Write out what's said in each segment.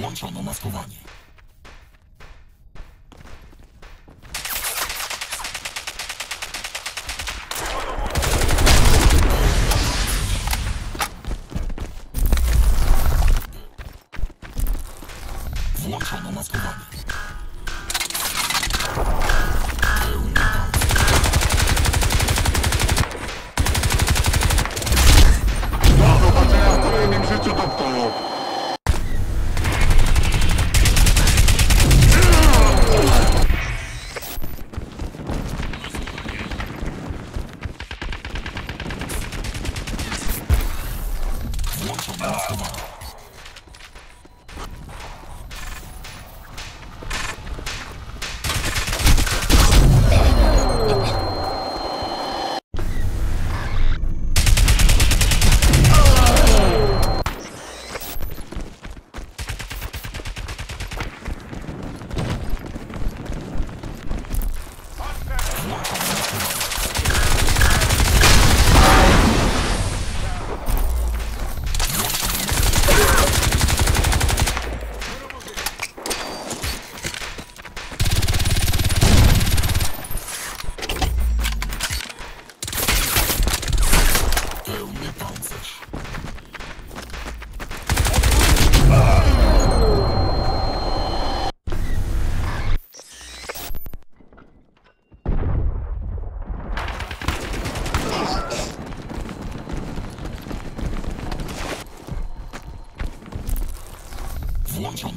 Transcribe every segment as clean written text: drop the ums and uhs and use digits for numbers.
Włączono maskowanie. Włączono maskowanie. Do zobaczenia w kolejnym życiu, doktorze. Włączono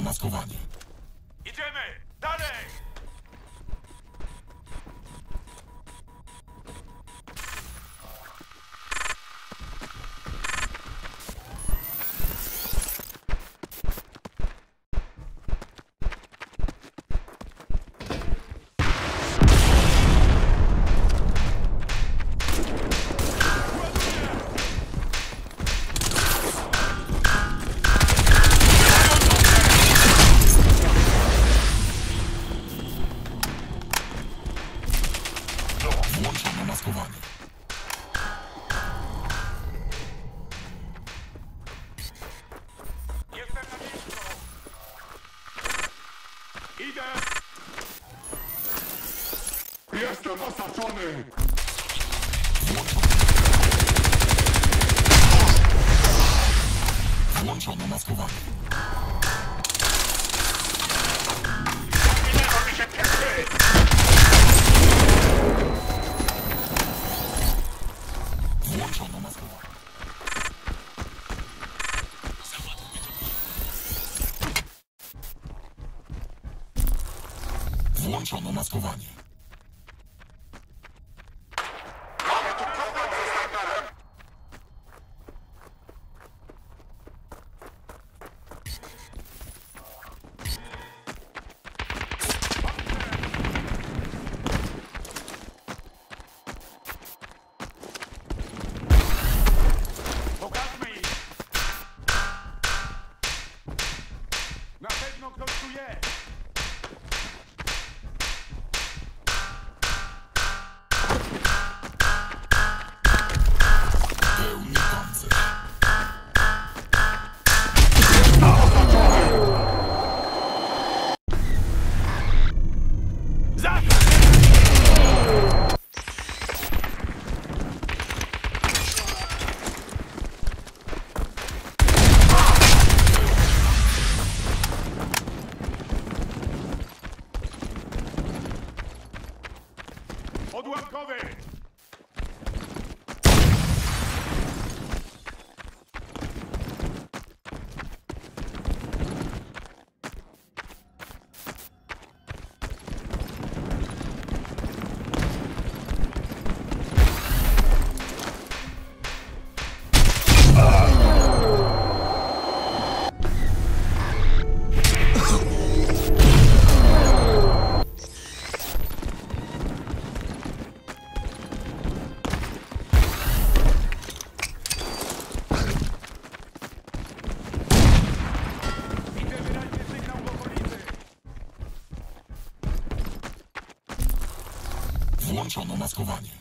maskowanie. Idziemy! Dalej! Jestem osaczony! Włączono maskowanie. Minęło mi się pięknie! Włączono maskowanie. Włączono maskowanie. Na pewno ktoś tu jest! maskowanie.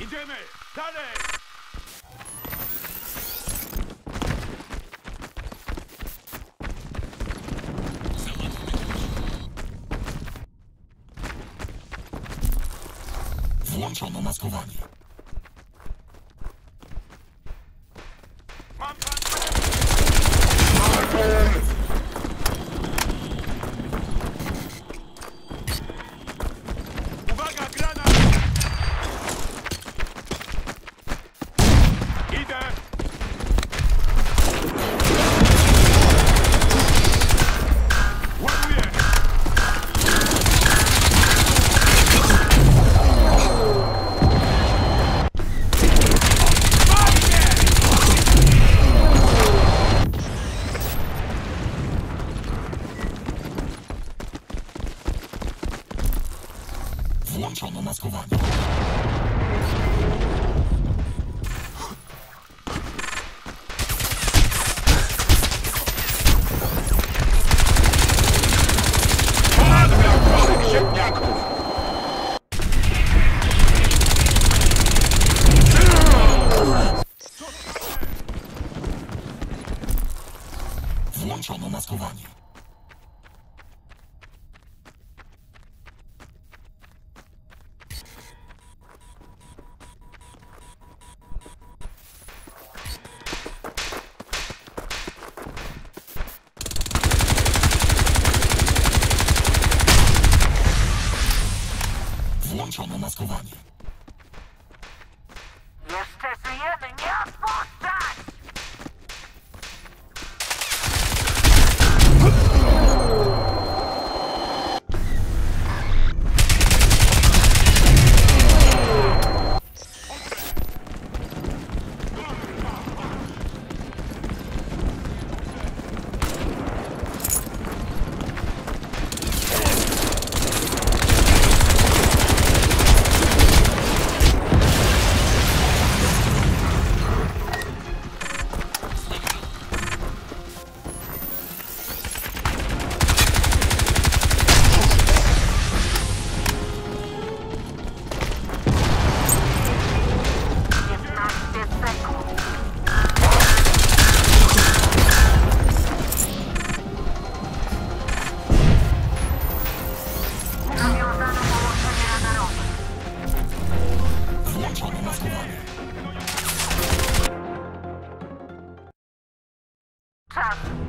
Idziemy! Dalej! Włączono maskowanie. Mam pan! Włączono maskowanie. Nadmiar chorych ziemniaków! Włączono maskowanie. Włączono maskowanie. Jeszcze żyjemy, nie odpuszczać!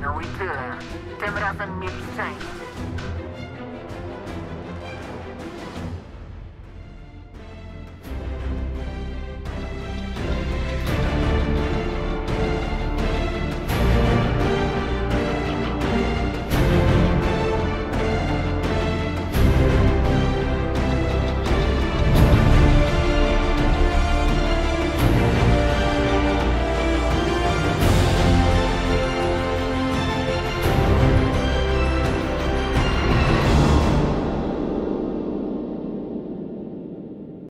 No i tyle. Tym razem mieć szczęście.